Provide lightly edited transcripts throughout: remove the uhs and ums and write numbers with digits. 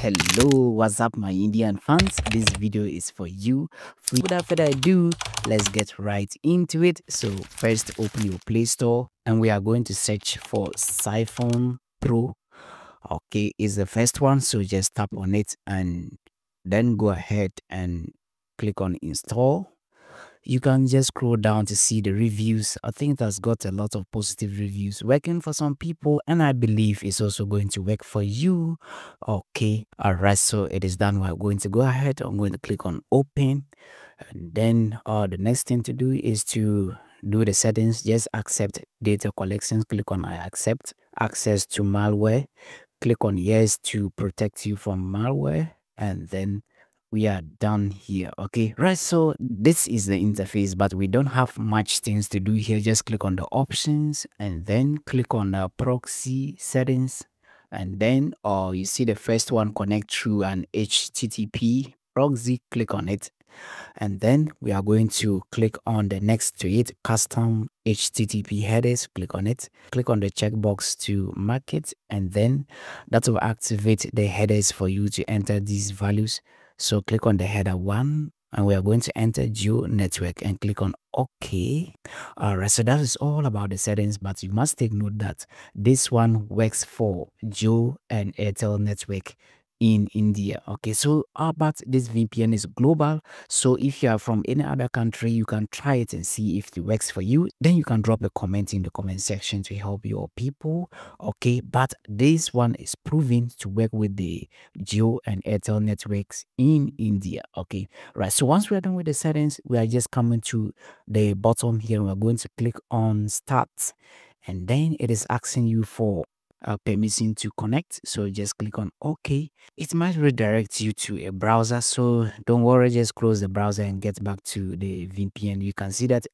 Hello, what's up my Indian fans? This video is for you. Without further ado, let's get right into it. So first open your Play Store and we are going to search for Psiphon Pro. Okay, is the first one, so just tap on it and then go ahead and click on install. You can just scroll down to see the reviews. I think it has got a lot of positive reviews, working for some people, and I believe it's also going to work for you. Okay, all right, so it is done. We're going to go ahead. I'm going to click on open, and then the next thing to do is to do the settings. Just accept data collections. Click on I accept. Access to malware. Click on yes to protect you from malware, and then we are done here. Okay, right, so this is the interface, but we don't have much things to do here. Just click on the options and then click on the proxy settings, and then you see the first one, connect through an HTTP proxy. Click on it, and then we are going to click on the next to it, custom HTTP headers. Click on it, click on the checkbox to mark it, and then that will activate the headers for you to enter these values. So click on the header one, and we are going to enter Jio network and click on OK. Alright, so that is all about the settings, but you must take note that this one works for Jio and Airtel network in India. Okay, so but this VPN is global, so if you are from any other country, you can try it and see if it works for you. Then you can drop a comment in the comment section to help your people. Okay, but this one is proven to work with the Jio and Airtel networks in India. Okay, right, so once we are done with the settings, we are just coming to the bottom here. We're going to click on start, and then it is asking you for permission to connect, so just click on OK. It might redirect you to a browser, so don't worry, just close the browser and get back to the VPN. You can see that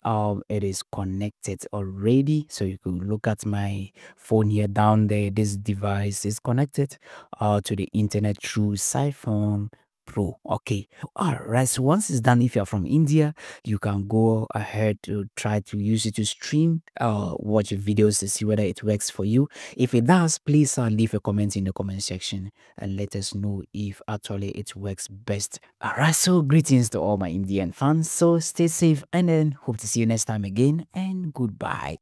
it is connected already, so you can look at my phone here down there. This device is connected to the internet through Psiphon Pro. Okay, all right, so once it's done, if you're from India, you can go ahead to try to use it to stream watch videos to see whether it works for you. If it does, please leave a comment in the comment section and let us know if actually it works best. All right, so greetings to all my Indian fans, so stay safe and then hope to see you next time again, and goodbye.